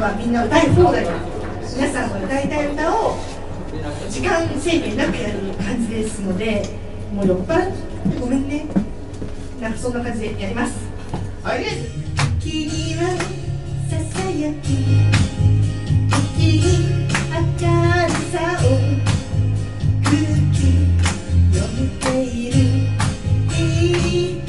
はみんな歌い放題、皆さんが歌いたい歌を時間制限なくやる感じですので、もう酔っ払ってごめんね、なんかそんな感じでやります。はい、君はささやき時に明るさを空気読めている人、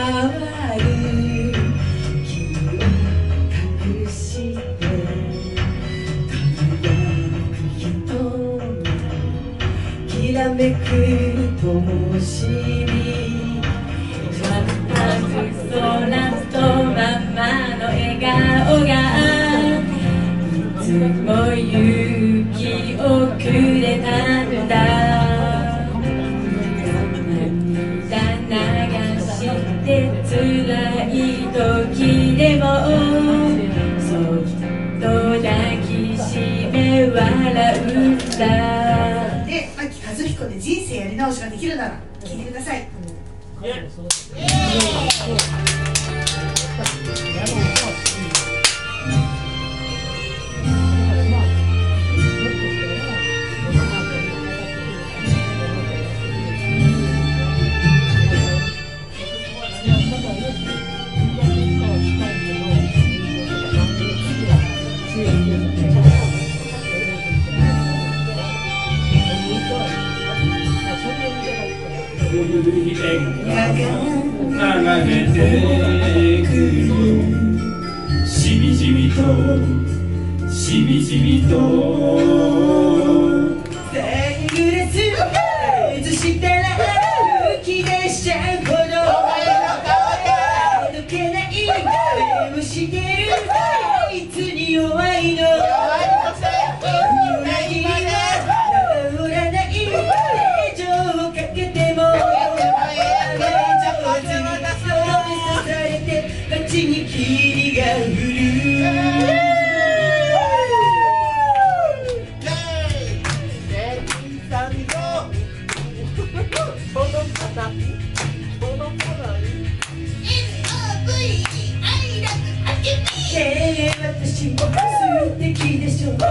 私も素敵でしょう、ゲ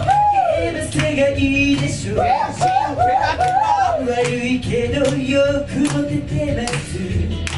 ーム性がいいでしょうを砕けてます。